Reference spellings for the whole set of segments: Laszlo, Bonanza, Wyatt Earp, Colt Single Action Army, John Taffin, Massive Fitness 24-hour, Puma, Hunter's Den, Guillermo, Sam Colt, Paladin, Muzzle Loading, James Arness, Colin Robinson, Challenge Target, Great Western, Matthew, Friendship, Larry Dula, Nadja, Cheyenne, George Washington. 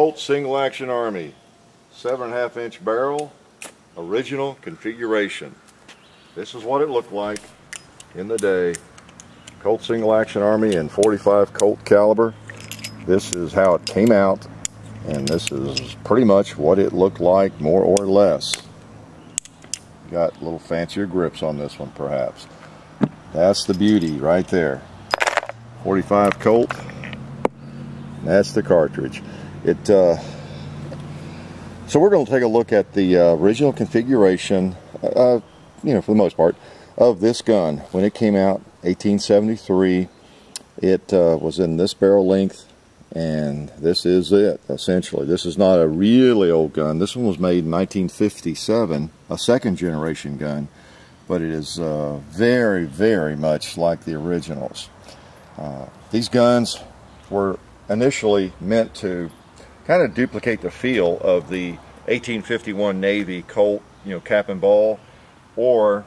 Colt Single Action Army 7.5-inch barrel, original configuration. This is what it looked like in the day. Colt Single Action Army and 45 Colt caliber. This is how it came out, and this is pretty much what it looked like, more or less. Got a little fancier grips on this one, perhaps. That's the beauty right there. 45 Colt. That's the cartridge. So we're going to take a look at the original configuration, you know, for the most part, of this gun. When it came out, 1873, it was in this barrel length, and this is it, essentially. This is not a really old gun. This one was made in 1957, a second-generation gun, but it is very, very much like the originals. These guns were initially meant to kind of duplicate the feel of the 1851 Navy Colt, you know, cap and ball, or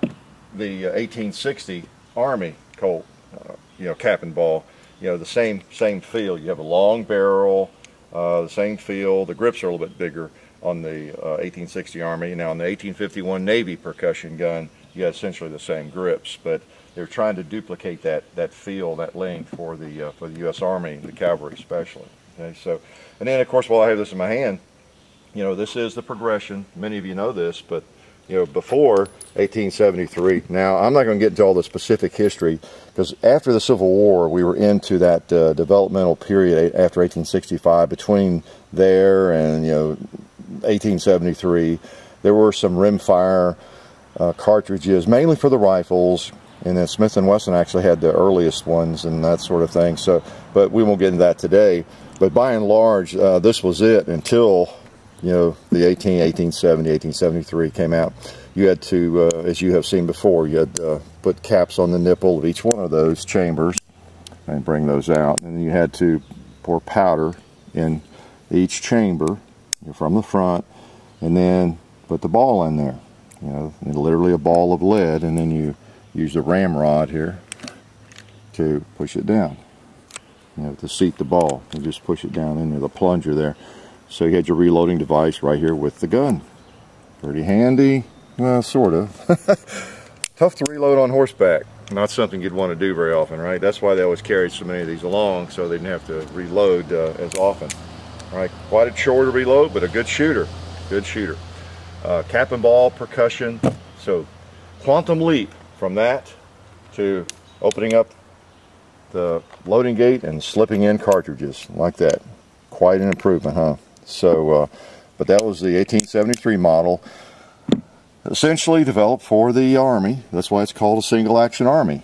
the 1860 Army Colt, you know, cap and ball. You know, the same feel. You have a long barrel, the same feel. The grips are a little bit bigger on the 1860 Army. Now, on the 1851 Navy percussion gun, you had essentially the same grips, but they're trying to duplicate that feel, that length for the U.S. Army, the cavalry especially. Okay, so, and then of course, while I have this in my hand, you know, this is the progression. Many of you know this, but you know, before 1873. Now, I'm not going to get into all the specific history, because after the Civil War, we were into that developmental period after 1865. Between there and, you know, 1873, there were some rimfire cartridges, mainly for the rifles, and then Smith & Wesson actually had the earliest ones and that sort of thing. So, but we won't get into that today. But by and large, this was it until, you know, the 1873 came out. You had to, as you have seen before, you had to put caps on the nipple of each one of those chambers and bring those out. And you had to pour powder in each chamber from the front, and then put the ball in there. You know, literally a ball of lead, and then you use the ramrod here to push it down, you know, to seat the ball. You just push it down into the plunger there. So you had your reloading device right here with the gun. Pretty handy, well, sort of. Tough to reload on horseback. Not something you'd want to do very often, right? That's why they always carried so many of these along, so they didn't have to reload as often. All right, quite a chore to reload, but a good shooter. Good shooter. Cap and ball, percussion. So quantum leap from that to opening up the loading gate and slipping in cartridges like that. Quite an improvement, huh? So, but that was the 1873 model, essentially developed for the Army. That's why it's called a single action army.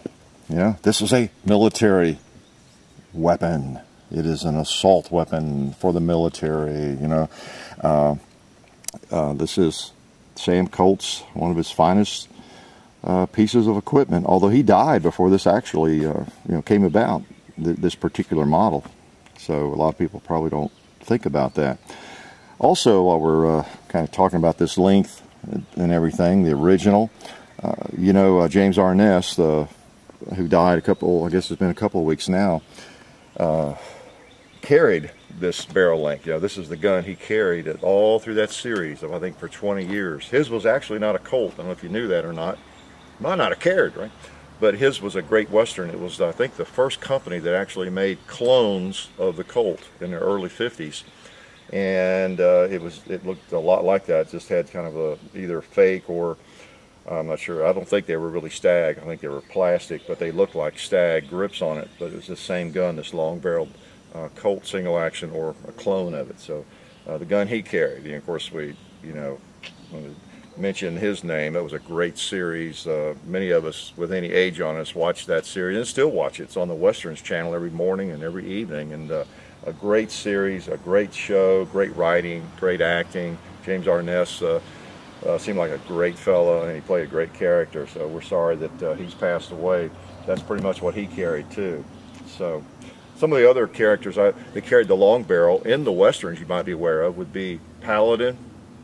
You know, this is a military weapon. It is an assault weapon for the military, you know. This is Sam Colt's, one of his finest pieces of equipment, although he died before this actually you know, came about, this particular model. So a lot of people probably don't think about that. Also, while we're kind of talking about this length and everything, the original, you know, James Arness, who died a couple, I guess it's been a couple of weeks now, carried this barrel length. You know, this is the gun he carried it all through that series of, I think, for 20 years. His was actually not a Colt. I don't know if you knew that or not. Might not have carried, right? But his was a Great Western. It was, I think, the first company that actually made clones of the Colt in the early 50s. And it looked a lot like that. It just had kind of a either fake or, I'm not sure, I don't think they were really stag. I think they were plastic, but they looked like stag grips on it. But it was the same gun, this long-barreled Colt single action, or a clone of it. So the gun he carried, and of course we, you know, mention his name. It was a great series. Many of us with any age on us watched that series and still watch it. It's on the Westerns channel every morning and every evening, and a great series, a great show, great writing, great acting. James Arness seemed like a great fellow, and he played a great character, so we're sorry that he's passed away. That's pretty much what he carried too. So some of the other characters that carried the long barrel in the Westerns you might be aware of would be Paladin.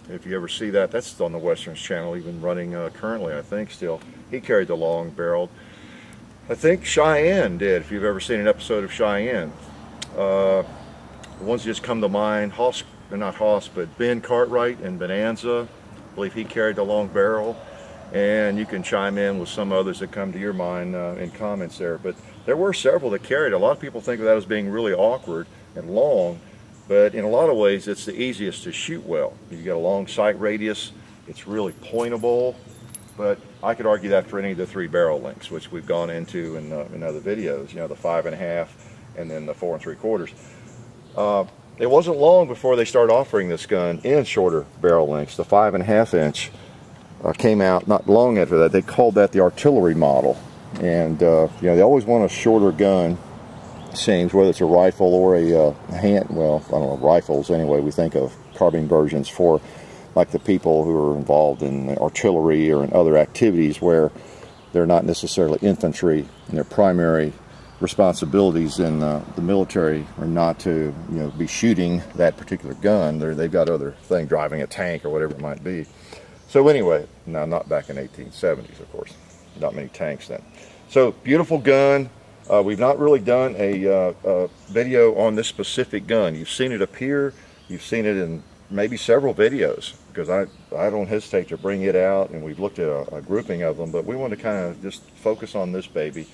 If you ever see that, that's on the Westerns channel, even running currently, I think, still. He carried the long barrel. I think Cheyenne did, if you've ever seen an episode of Cheyenne. The ones that just come to mind, not Haas, but Ben Cartwright in Bonanza. I believe he carried the long barrel. And you can chime in with some others that come to your mind in comments there. But there were several that carried. A lot of people think of that as being really awkward and long, but in a lot of ways it's the easiest to shoot well. You get a long sight radius, it's really pointable, but I could argue that for any of the three barrel lengths, which we've gone into in other videos, you know, the 5.5 and then the 4 3/4. It wasn't long before they started offering this gun in shorter barrel lengths. The 5.5 inch came out not long after that. They called that the artillery model, and you know, they always want a shorter gun, seems, whether it's a rifle or a hand, well, I don't know, rifles anyway, we think of carbine versions for like the people who are involved in artillery or in other activities where they're not necessarily infantry, and their primary responsibilities in the military are not to, you know, be shooting that particular gun. They've got other things, driving a tank or whatever it might be. So anyway, now not back in 1870s, of course, not many tanks then. So beautiful gun. We've not really done a video on this specific gun. You've seen it appear, you've seen it in maybe several videos, because I don't hesitate to bring it out, and we've looked at a grouping of them, but we want to kind of just focus on this baby,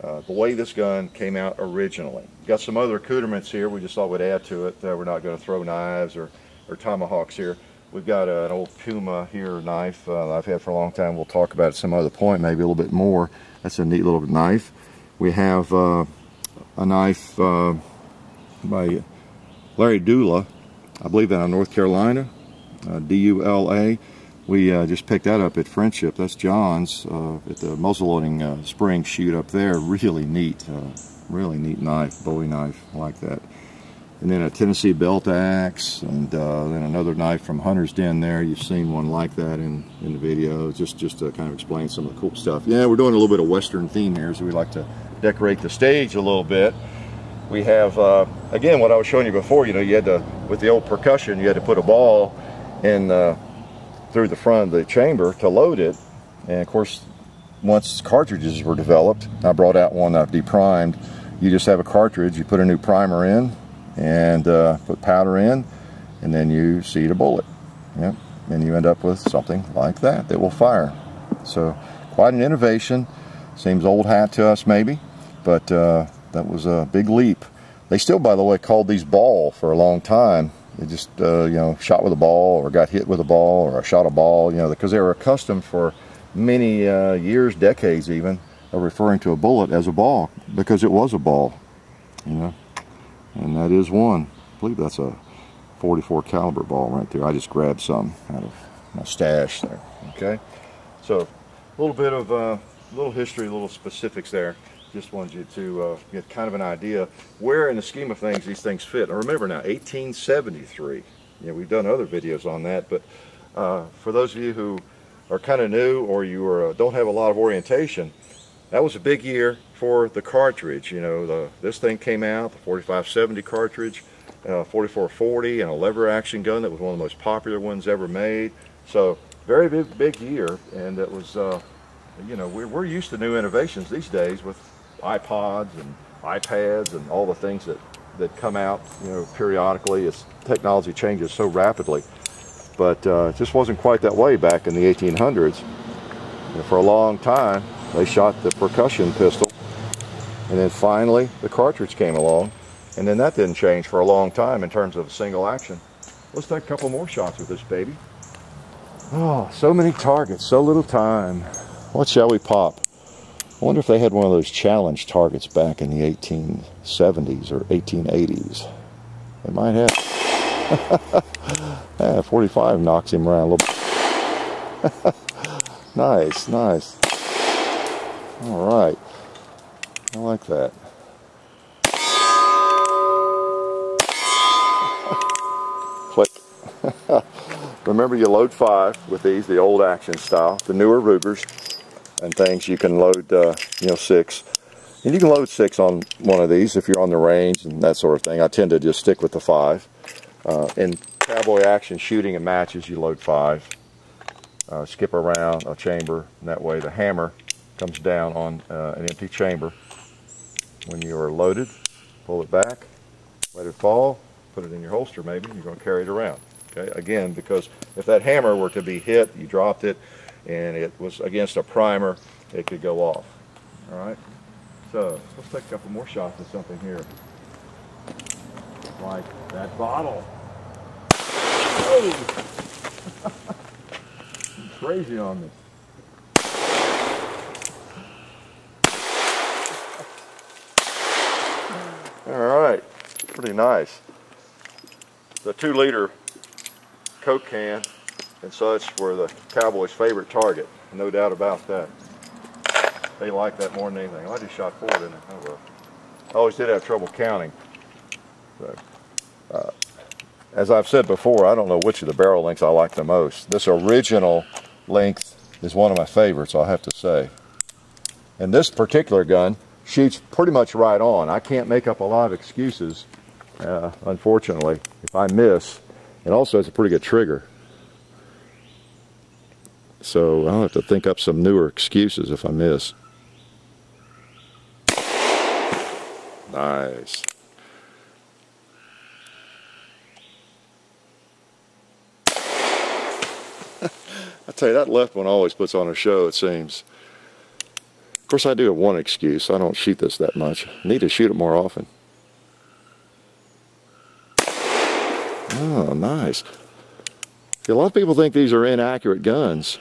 the way this gun came out originally. Got some other accoutrements here we just thought would add to it. We're not going to throw knives or tomahawks here. We've got an old Puma here knife that I've had for a long time. We'll talk about it at some other point, maybe a little bit more. That's a neat little knife. We have a knife by Larry Dula, I believe, out of North Carolina, D-U-L-A. We just picked that up at Friendship. That's John's at the Muzzle Loading spring shoot up there. Really neat knife, Bowie knife like that. And then a Tennessee belt axe, and then another knife from Hunter's Den there. You've seen one like that in the video, just to kind of explain some of the cool stuff. Yeah, we're doing a little bit of Western theme here, so we like to decorate the stage a little bit. We have, again, what I was showing you before, you know, you had to, with the old percussion, you had to put a ball in through the front of the chamber to load it. And of course, once cartridges were developed, I brought out one I've deprimed. You just have a cartridge, you put a new primer in, and put powder in, and then you seed a bullet. Yep. And you end up with something like that that will fire. So quite an innovation. Seems old hat to us maybe, but that was a big leap. They still, by the way, called these ball for a long time. They just you know, shot with a ball, or got hit with a ball, or shot a ball, you know, because they were accustomed for many years, decades even, of referring to a bullet as a ball, because it was a ball, you know. And that is one. I believe that's a 44 caliber ball right there. I just grabbed some out of my stash there. Okay, so a little bit of little history, little specifics there. Just wanted you to get kind of an idea where in the scheme of things these things fit. And remember now, 1873. Yeah, we've done other videos on that, but for those of you who are kind of new, or you are, don't have a lot of orientation, that was a big year for the cartridge. You know, this thing came out, the 4570 cartridge, 4440, and a lever action gun that was one of the most popular ones ever made. So very big year, and it was, you know, we're used to new innovations these days with iPods and iPads and all the things that come out, you know, periodically, as technology changes so rapidly. But it just wasn't quite that way back in the 1800s. You know, for a long time, they shot the percussion pistol, and then finally the cartridge came along, and then that didn't change for a long time in terms of single action. Let's take a couple more shots with this baby. Oh, so many targets, so little time. What shall we pop? I wonder if they had one of those Challenge Targets back in the 1870s or 1880s. They might have. Yeah, 45 knocks him around a little bit. Nice, nice. All right, I like that. Click. Remember, you load 5 with these, the old action style, the newer Rugers and things. You can load, you know, 6, and you can load 6 on one of these if you're on the range and that sort of thing. I tend to just stick with the 5. In cowboy action shooting and matches, you load 5, skip around a chamber, and that way the hammer comes down on an empty chamber. When you are loaded, pull it back, let it fall, put it in your holster maybe, and you're going to carry it around. Okay? Again, because if that hammer were to be hit, you dropped it, and it was against a primer, it could go off. All right? So let's take a couple more shots at something here. Like that bottle. Oh! I'm crazy on this. All right, pretty nice. The 2-liter Coke can and such were the Cowboys' favorite target, no doubt about that. They like that more than anything. Oh, I just shot 4, didn't I? Oh, well. I always did have trouble counting. So, as I've said before, I don't know which of the barrel lengths I like the most. This original length is one of my favorites, I'll have to say. And this particular gun shoots pretty much right on. I can't make up a lot of excuses, unfortunately, if I miss. And also, it's a pretty good trigger. So I'll have to think up some newer excuses if I miss. Nice. I tell you, that left one always puts on a show, it seems. Of course, I do have one excuse. I don't shoot this that much. I need to shoot it more often. Oh, nice. See, a lot of people think these are inaccurate guns,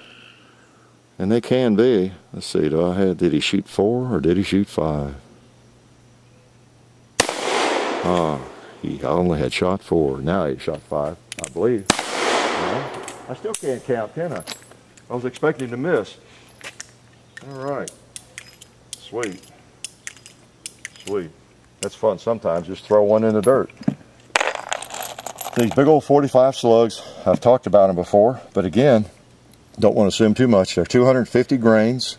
and they can be. Let's see, did he shoot 4 or did he shoot 5? Oh, he only had shot 4. Now he shot 5, I believe. Yeah. I still can't count, can I? I was expecting to miss. All right. Sweet. Sweet. That's fun sometimes, just throw one in the dirt. These big old 45 slugs, I've talked about them before, but again, don't want to assume too much. They're 250 grains.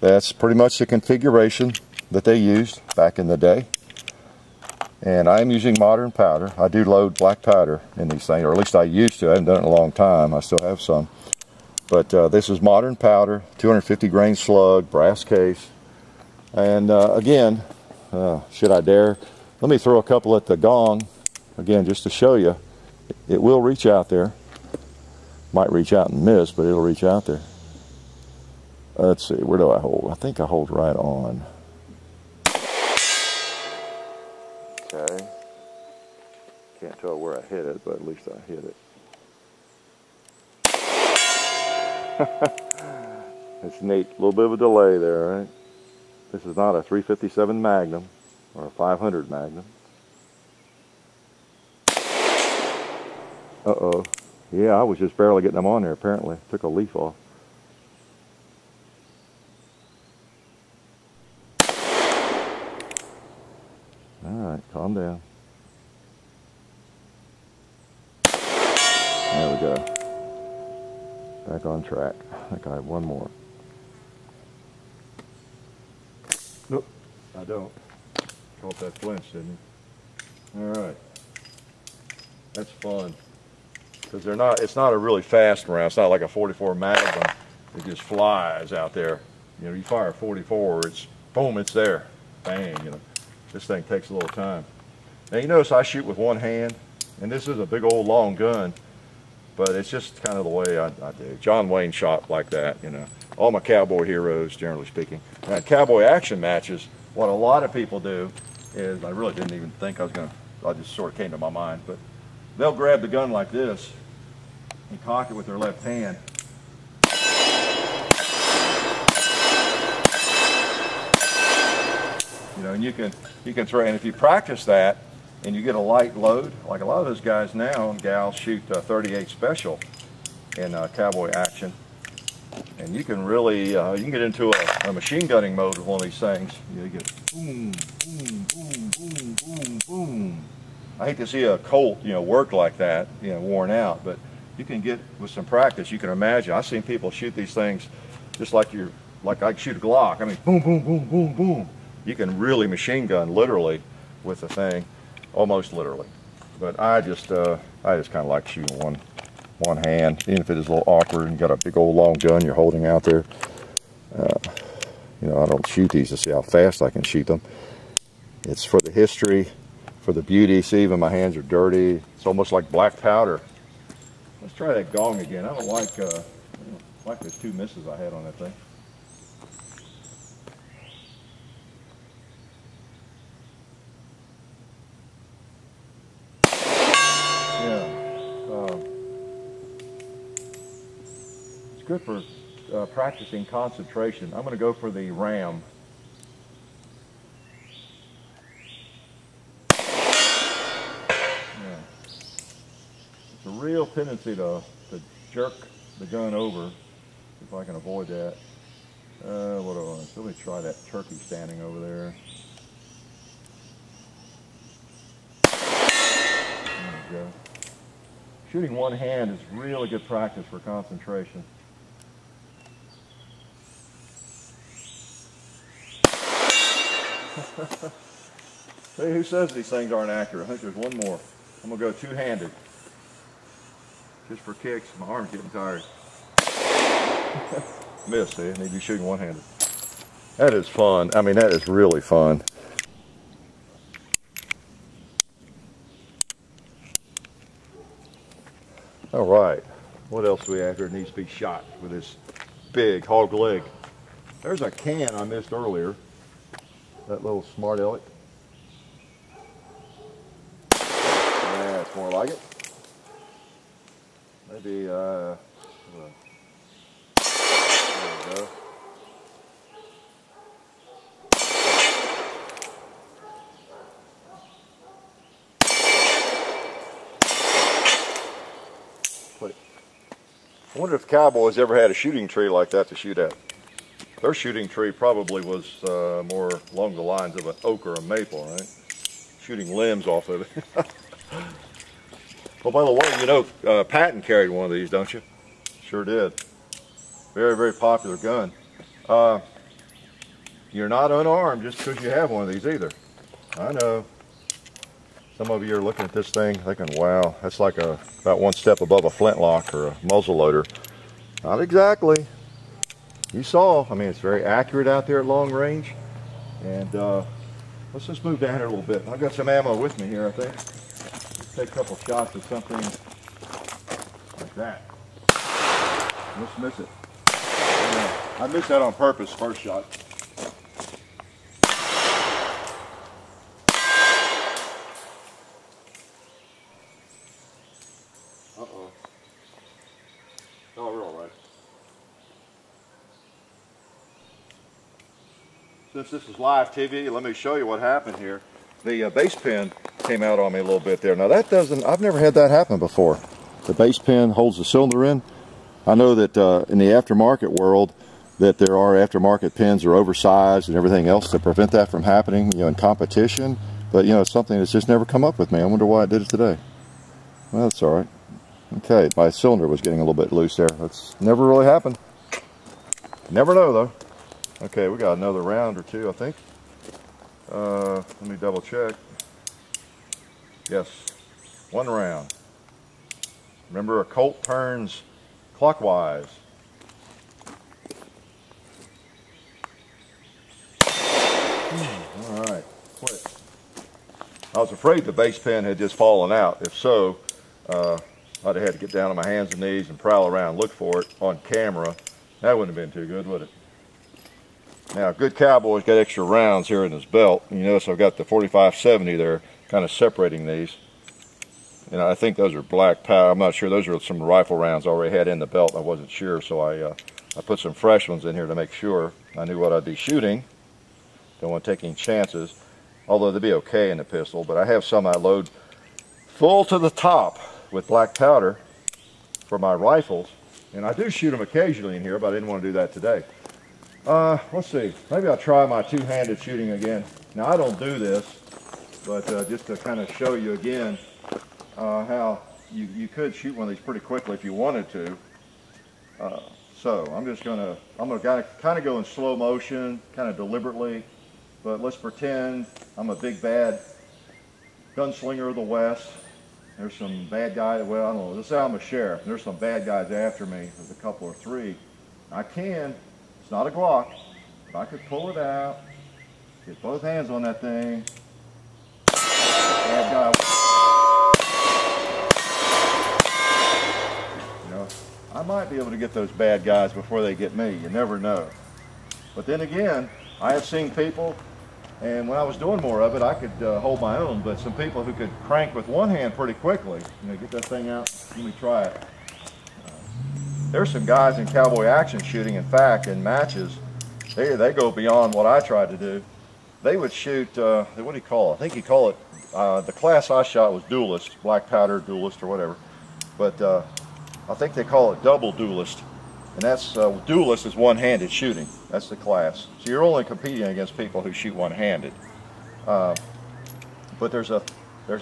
That's pretty much the configuration that they used back in the day. And I'm using modern powder. I do load black powder in these things, or at least I used to. I haven't done it in a long time. I still have some. But this is modern powder, 250 grain slug, brass case. And again, should I dare? Let me throw a couple at the gong, again, just to show you. It will reach out there. Might reach out and miss, but it'll reach out there. Let's see, where do I hold? I think I hold right on. Okay. Can't tell where I hit it, but at least I hit it. It's neat. A little bit of a delay there, right? This is not a 357 Magnum or a 500 Magnum. Uh-oh. Yeah, I was just barely getting them on there, apparently. Took a leaf off. Alright, calm down. There we go. Back on track. I think I have one more. Nope, I don't. Caught that flinch, didn't you? Alright. That's fun. Because they're not, it's not a really fast round. It's not like a 44 Magnum. It just flies out there. You know, you fire a 44, it's boom, it's there. Bang, you know. This thing takes a little time. Now you notice I shoot with one hand, and this is a big old long gun, but it's just kind of the way I do. John Wayne shot like that, you know. All my cowboy heroes, generally speaking. Now, in cowboy action matches, what a lot of people do is, I really didn't even think I was gonna, I just sort of came to my mind, but they'll grab the gun like this and cock it with their left hand. You know, and you can throw, and if you practice that and you get a light load, like a lot of those guys now and gals shoot 38 special in cowboy action, and you can really you can get into a machine gunning mode with one of these things. You get boom, boom, boom, boom, boom, boom. I hate to see a Colt, you know, work like that, you know, worn out, but you can get with some practice. You can imagine. I've seen people shoot these things just like you're, like I shoot a Glock. I mean, boom, boom, boom, boom, boom. You can really machine gun literally with the thing, almost literally. But I just kind of like shooting one hand, even if it is a little awkward and you got a big old long gun you're holding out there. You know, I don't shoot these to see how fast I can shoot them. It's for the history for the beauty. See, even my hands are dirty. It's almost like black powder. Let's try that gong again. I don't like those two misses I had on that thing. Yeah. It's good for practicing concentration. I'm going to go for the ram. Real tendency to jerk the gun over, if I can avoid that. What do I want? Let me try that turkey standing over there. There we go. Shooting one hand is really good practice for concentration. See, who says these things aren't accurate? I think there's one more. I'm going to go two-handed. Just for kicks, my arm's getting tired. Missed, see, I need to be shooting one-handed. That is fun. I mean, that is really fun. All right, what else do we have here that needs to be shot with this big hog leg? There's a can I missed earlier. That little smart aleck. That's more like it. Maybe, there we go. Click. I wonder if cowboys ever had a shooting tree like that to shoot at. Their shooting tree probably was more along the lines of an oak or a maple, right? Shooting limbs off of it. Well, by the way, you know, Patton carried one of these, don't you? Sure did. Very, very popular gun. You're not unarmed just because you have one of these either. I know. Some of you are looking at this thing thinking, wow, that's like about one step above a flintlock or a muzzle loader. Not exactly. You saw. I mean, it's very accurate out there at long range. And let's just move down here a little bit. I've got some ammo with me here, I think. Take a couple shots of something like that. Let's miss it. Yeah, I missed that on purpose, first shot. Uh-oh. No, we're all right. Since this is live TV, let me show you what happened here. The base pin came out on me a little bit there. Now that doesn't, I've never had that happen before. The base pin holds the cylinder in. I know that in the aftermarket world that there are aftermarket pins that are oversized and everything else to prevent that from happening, you know, in competition. But you know, it's something that's just never come up with me. I wonder why it did it today. Well, that's all right. Okay, my cylinder was getting a little bit loose there. That's never really happened. Never know though. Okay, we got another round or two, I think. Let me double check. Yes, one round. Remember, a Colt turns clockwise. All right, quick. I was afraid the base pin had just fallen out. If so, I'd have had to get down on my hands and knees and prowl around, look for it on camera. That wouldn't have been too good, would it? Now, good cowboy's got extra rounds here in his belt. You notice I've got the 45-70 there, kind of separating these. And I think those are black powder. I'm not sure. Those are some rifle rounds I already had in the belt. I wasn't sure, so I put some fresh ones in here to make sure I knew what I'd be shooting. Don't want to take any chances, although they'd be okay in the pistol. But I have some I load full to the top with black powder for my rifles. And I do shoot them occasionally in here, but I didn't want to do that today. Let's see, maybe I'll try my two-handed shooting again. Now I don't do this, but just to kind of show you again how you could shoot one of these pretty quickly if you wanted to. So I'm just gonna, kind of go in slow motion, kind of deliberately, but let's pretend I'm a big bad gunslinger of the West. There's some bad guys, well, I don't know, let's say I'm a sheriff, and there's some bad guys after me, there's a couple or three. I can, it's not a Glock, but I could pull it out, get both hands on that thing, and might be able to get those bad guys before they get me. You never know. But then again, I have seen people, and when I was doing more of it, I could hold my own, but some people who could crank with one hand pretty quickly, you know, get that thing out, let me try it. There's some guys in cowboy action shooting, in fact, in matches, they go beyond what I tried to do. They would shoot, what do you call it? I think you call it, the class I shot was duelist, black powder duelist or whatever, but I think they call it double duelist. And that's, duelist is one-handed shooting. That's the class. So you're only competing against people who shoot one-handed. But there's a I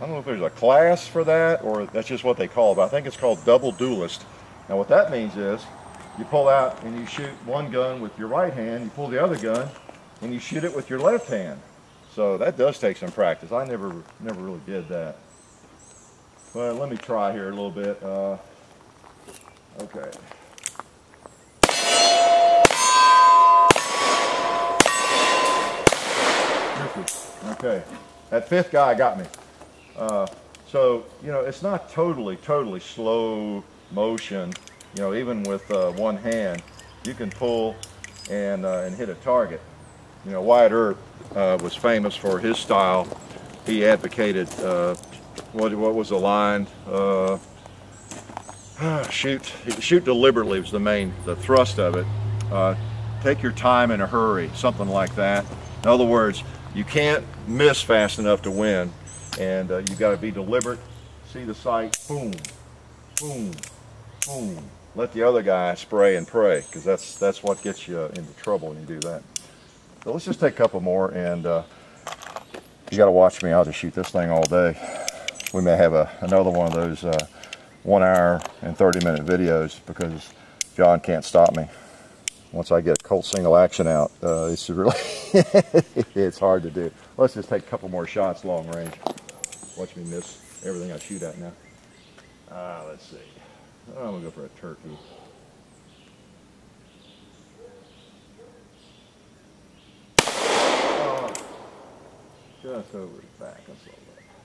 don't know if there's a class for that or that's just what they call it, but I think it's called double duelist. Now what that means is you pull out and you shoot one gun with your right hand, you pull the other gun and you shoot it with your left hand. So that does take some practice. I never really did that. Well, let me try here a little bit. Okay. Okay, that fifth guy got me. So, you know, it's not totally slow motion. You know, even with one hand, you can pull and hit a target. You know, Wyatt Earp was famous for his style. He advocated, what was the line? Shoot deliberately was the thrust of it. Take your time in a hurry, something like that. In other words, you can't miss fast enough to win, and you've got to be deliberate, see the sight, boom, boom, boom. Let the other guy spray and pray, because that's what gets you into trouble when you do that. So let's just take a couple more, and you got to watch me. I'll just shoot this thing all day. We may have another one of those 1 hour and 30-minute videos because John can't stop me. Once I get Colt Single Action out, it's really it's hard to do. Let's just take a couple more shots long range. Watch me miss everything I shoot at now. Let's see. I'm gonna go for a turkey. Oh, just over the back. That's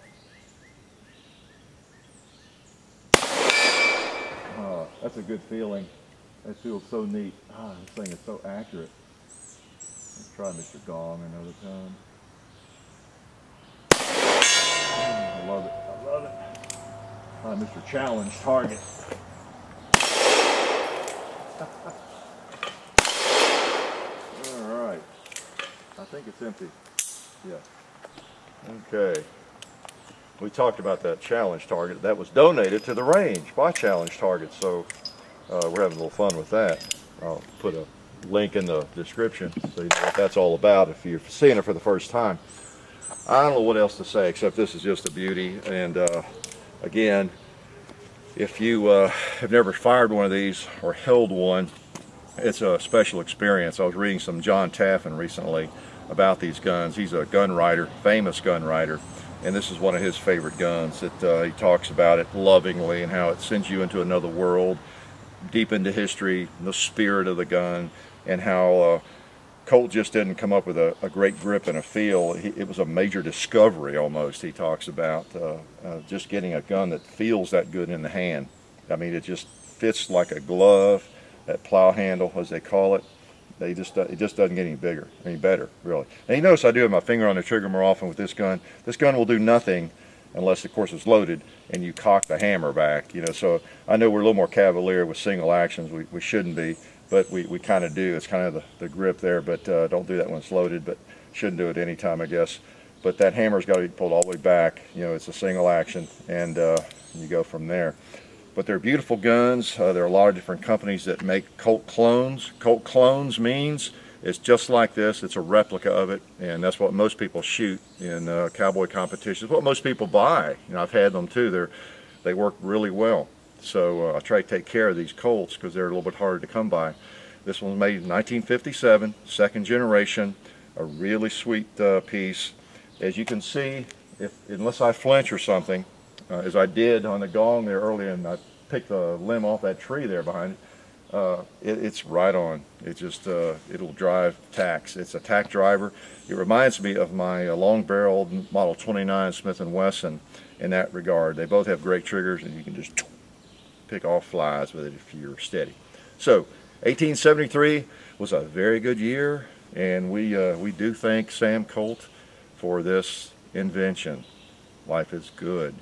all. Oh, that's a good feeling. That feels so neat. Ah, this thing is so accurate. Let's try Mr. Gong another time. Oh, I love it. I love it. Try Mr. Challenge Target. All right. I think it's empty. Yeah. Okay. We talked about that Challenge Target that was donated to the range by Challenge Target, so we're having a little fun with that. I'll put a link in the description so you know what that's all about if you're seeing it for the first time. I don't know what else to say except this is just a beauty, and again, if you have never fired one of these or held one, it's a special experience. I was reading some John Taffin recently about these guns. He's a gun writer, famous gun writer. And this is one of his favorite guns that he talks about it lovingly and how it sends you into another world, deep into history, the spirit of the gun, and how Colt just didn't come up with a great grip and a feel. It was a major discovery almost, he talks about, just getting a gun that feels that good in the hand. I mean, it just fits like a glove, that plow handle, as they call it. It just doesn't get any better, really. And you notice I do have my finger on the trigger more often with this gun. This gun will do nothing unless, of course, it's loaded and you cock the hammer back. You know, so I know we're a little more cavalier with single actions. We shouldn't be, but we kind of do. It's kind of the grip there, but don't do that when it's loaded, but shouldn't do it any time, I guess. But that hammer's got to be pulled all the way back. You know, it's a single action, and you go from there. But they're beautiful guns. There are a lot of different companies that make Colt clones. Colt clones means it's just like this. It's a replica of it, and that's what most people shoot in cowboy competitions. What most people buy. You know, I've had them too. They work really well. So I try to take care of these Colts because they're a little bit harder to come by. This one's made in 1957, second generation. A really sweet piece. As you can see, unless I flinch or something, as I did on the gong there earlier, and I picked the limb off that tree there behind it, it's right on. It just, it'll drive tacks. It's a tack driver. It reminds me of my long-barreled Model 29 Smith & Wesson in that regard. They both have great triggers, and you can just pick off flies with it if you're steady. So 1873 was a very good year, and we do thank Sam Colt for this invention. Life is good.